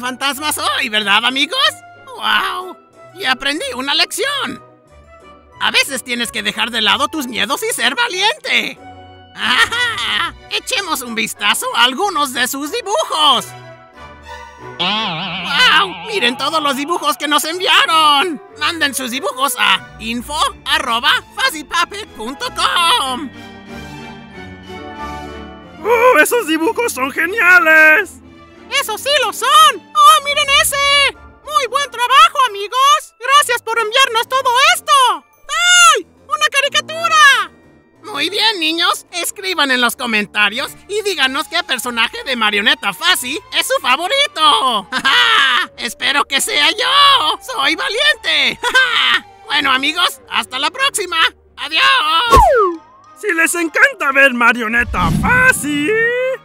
Fantasmas hoy, ¿verdad, amigos? ¡Wow! Y aprendí una lección. A veces tienes que dejar de lado tus miedos y ser valiente. ¡Ah! Echemos un vistazo a algunos de sus dibujos. ¡Wow! ¡Miren todos los dibujos que nos enviaron! Manden sus dibujos a info@fuzzypuppet.com. ¡Oh, esos dibujos son geniales! ¡Eso sí lo son! ¡Oh, miren ese! ¡Muy buen trabajo, amigos! ¡Gracias por enviarnos todo esto! ¡Ay! ¡Una caricatura! Muy bien, niños. Escriban en los comentarios y díganos qué personaje de Marioneta Fácil es su favorito. ¡Ja, ja! ¡Espero que sea yo! ¡Soy valiente! ¡Ja, ja! Bueno, amigos, hasta la próxima. ¡Adiós! Si les encanta ver Marioneta Fácil,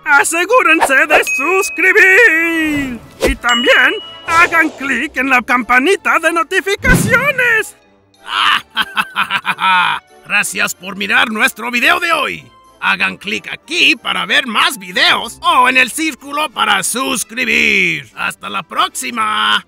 asegúrense de suscribir. Y también hagan clic en la campanita de notificaciones. Gracias por mirar nuestro video de hoy. Hagan clic aquí para ver más videos o en el círculo para suscribir. ¡Hasta la próxima!